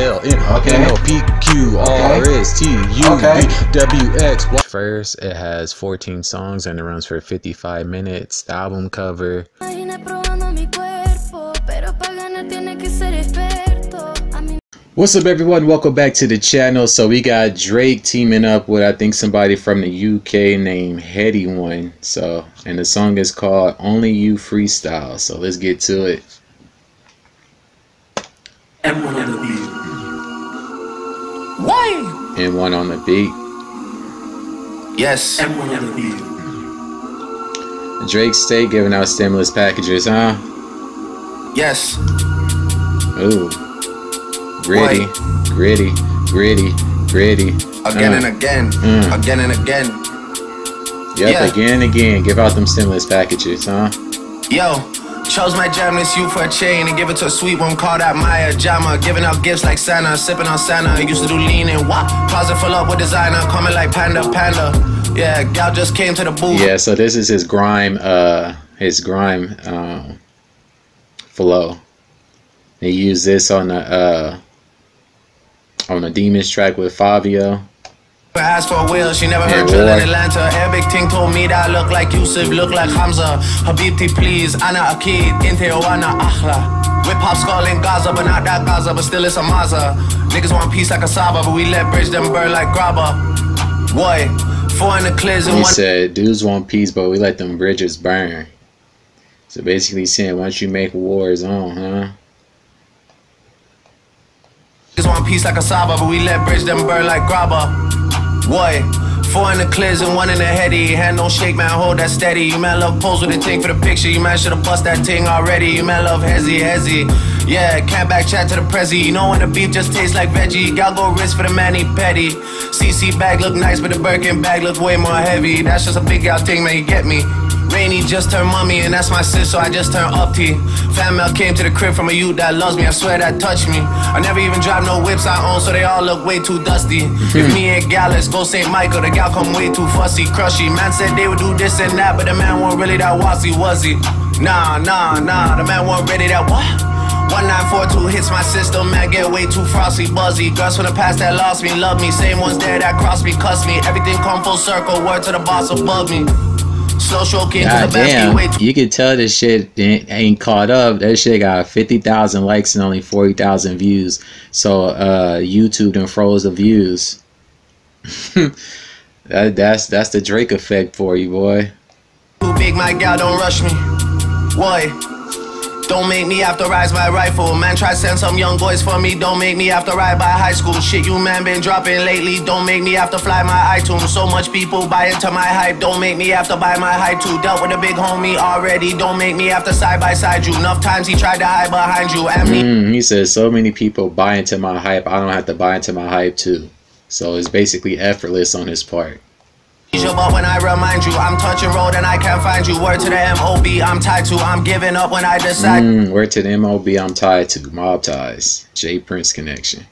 L, N, okay. N, O, P, Q, R, okay. S, T, U, okay. V, W, X, Y. First, it has 14 songs and it runs for 55 minutes. The album cover. What's up, everyone? Welcome back to the channel. So we got Drake teaming up with, I think, somebody from the UK named Headie One. So, and the song is called Only You Freestyle. So let's get to it. And one on the beat. Why? And one on the beat. Yes. And one on the beat. Drake State giving out stimulus packages, huh? Yes. Ooh. Gritty, White. Gritty, gritty, gritty. Again and again, again and again. Yep, yeah. Again and again. Give out them stimulus packages, huh? Yo, chose my jam this you for a chain and give it to a sweet one called out Maya Jama. Giving out gifts like Santa, sipping on Santa. Used to do lean and wop. Closet full up with designer, coming like panda. Yeah, gal just came to the booth. Yeah, so this is his grime, flow. They used this on the Demons track with Fabio. Asked for a wheel, she never heard drill in Atlanta. Every thing told me that I look like Yusuf, look like Hamza. Habibti, please, Ana Akid, Intewana Akhla. Whip hop skull in Gaza, but not that Gaza, but still it's a Maza. Niggas want peace like a Saba, but we let bridge them burn like grabba. Boy, four in the clears and one. He said, dudes want peace, but we let them bridges burn. So basically saying, once you make wars on, huh? One piece like a Saba, but we let bridge them burn like grabba. Boy, four in the clears and one in the heady. Hand don't shake, man, hold that steady. You man love pose with a thing for the picture. You man should've bust that thing already. You man love hezzy. Yeah, can't back chat to the prezzy. You know when the beef just tastes like veggie. Y'all go wrist for the mani petty. CC bag look nice, but the Birkin bag look way more heavy. That's just a big out thing, man, you get me. Rainy just turned mommy, and that's my sis, so I just turned up T. Fan mail came to the crib from a youth that loves me, I swear that touched me. I never even drive no whips I own, so they all look way too dusty. If me and gal, let's go St. Michael, the gal come way too fussy, crushy. Man said they would do this and that, but the man wasn't really that wassy, was he? Nah, the man wasn't ready that what? 1942 hits my system, man, get way too frosty, buzzy. Girls from the past that lost me, love me. Same ones there that crossed me, cussed me. Everything come full circle, word to the boss above me. God damn, you can tell this shit ain't caught up. That shit got 50,000 likes and only 40,000 views. So YouTube done froze the views. that's the Drake effect for you, boy. Too big, my gal, don't rush me, boy. Don't make me have to rise my rifle. Man, try send some young boys for me. Don't make me have to ride by high school. Shit, you man been dropping lately. Don't make me have to fly my iTunes. So much people buy into my hype. Don't make me have to buy my hype too. Dealt with a big homie already. Don't make me have to side by side you. Enough times he tried to hide behind you. He says, so many people buy into my hype. I don't have to buy into my hype too. So it's basically effortless on his part. But when I remind you, I'm touching road and I can't find you. Word to the M.O.B. I'm tied to. I'm giving up when I decide. Word to the M.O.B. I'm tied to. Mob ties. J Prince connection.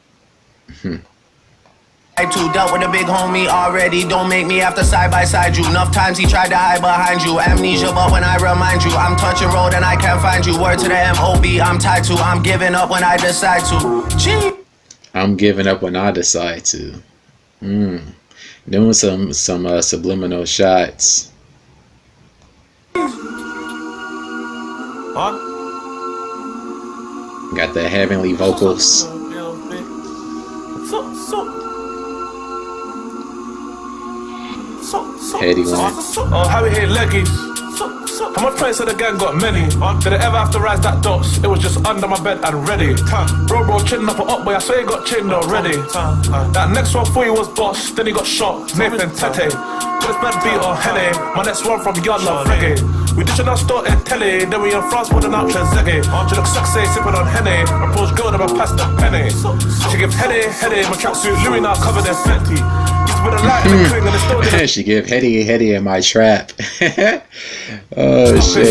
I too dealt with a big homie already. Don't make me have to side by side you. Enough times he tried to hide behind you. Amnesia, but when I remind you, I'm touching road and I can't find you. Word to the M.O.B. I'm tied to. I'm giving up when I decide to. I'm giving up when I decide to. Doing some subliminal shots. Huh? Got the heavenly vocals. Headie One. How we here, leggies? And my friends said the gang got many. Did I ever have to rise that dots? It was just under my bed and ready. Bro chin up a up boy, I swear he got chinned already. That next one for you was boss, then he got shot. Nathan Tete, got his bad beat on Hene. My next one from Yard Love Reggae. We ditching our store in telly, then we in France putting out Trezege. She look sexy, sipping on Hene. My bro's girl never passed the penny. She give Hene, my tracksuit Louis now covered in Fenty. She give Headie in my trap. Oh shit.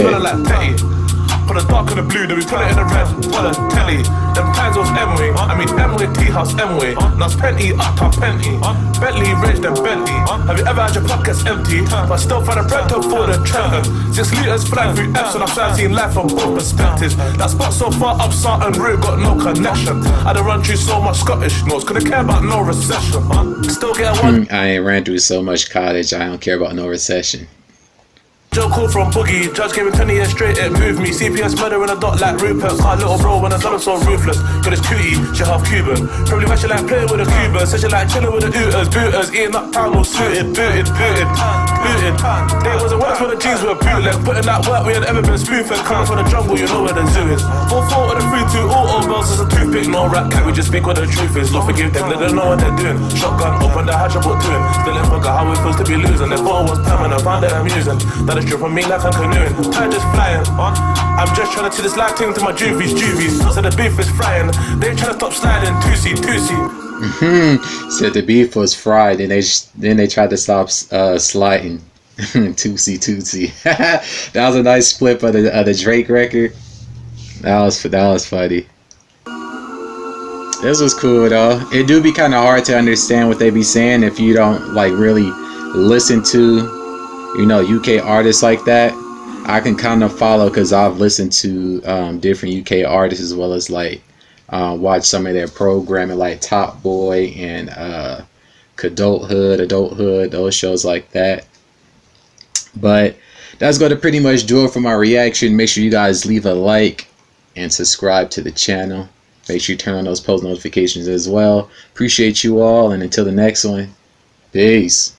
Put a dark in the blue, then we put it in the red. What a telly. Them times was Emily. I mean Emily T. house M-way. Now Penty, top Penty. Bentley, Rage, then Bentley. Have you ever had your pockets empty? But still find a bread to afford a Trenton. 6 liters flying through F's and I've seen life from both perspectives. That spot so far up, Sarton Road, got no connection. I done run through so much Scottish notes, couldn't care about no recession. Still get one. I ain't ran through so much college, I don't care about no recession. Joe call from Boogie, judge gave me 20 years straight, it moved me. CPS murdering a dot like Rupert. Can't little bro when I done so ruthless. Got his cutie, she half Cuban. Probably why she like playing with a Cuban. Said she like chilling with the Ooters, booters. Eating up time was suited, booted. They wasn't worse when the jeans were bootleg. Putting that work, we had ever been spoofing. Coming from the jungle, you know where the zoo is. 4-4 with a 3-2, all bells is a toothpick. No rap, can't we just speak what the truth is? Lord forgive them, they don't know what they're doing. Shotgun, open the hatch, I bought to him. Still in forgot how it feels to be losing. This ball was time and I found it amusing. That drip on me like I'm canoeing, I just flying. I'm just trying to see this life thing to my juvies. So the beef is frying, they trying to stop sliding. Tootsie. Said the beef was fried, and they tried to stop sliding. Tootsie. That was a nice flip of the Drake record. That was funny. This was cool though. It do be kind of hard to understand what they be saying if you don't like really listen to, you know, UK artists like that. I can kind of follow because I've listened to different UK artists as well as like watch some of their programming like Top Boy and Adulthood, those shows like that. But that's going to pretty much do it for my reaction. Make sure you guys leave a like and subscribe to the channel. Make sure you turn on those post notifications as well. Appreciate you all, and until the next one, peace.